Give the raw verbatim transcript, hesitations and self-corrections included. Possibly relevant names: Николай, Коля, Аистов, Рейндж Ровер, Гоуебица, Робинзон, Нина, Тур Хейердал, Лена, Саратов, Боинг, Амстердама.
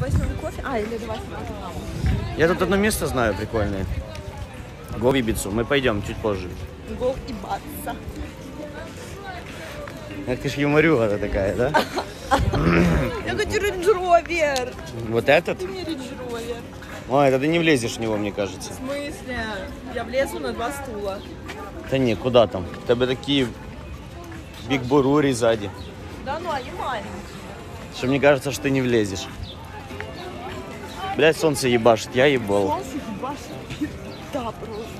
Возьмем кофе. А, или давай. Я тут одно место знаю прикольное. Гоуебицу. Мы пойдем чуть позже. Гоуебица. Это ж юморюга такая, да? Я хочу Рейндж Ровер. Вот этот? Ты мне Рейндж Ровер. Ой, это ты не влезешь в него, мне кажется. В смысле? Я влезу на два стула. Да не, куда там? У тебя такие биг-бурури сзади. Да ну, они маленькие. Что мне кажется, что ты не влезешь. Блядь, солнце ебашит, я ебал. Солнце ебашит, да, просто.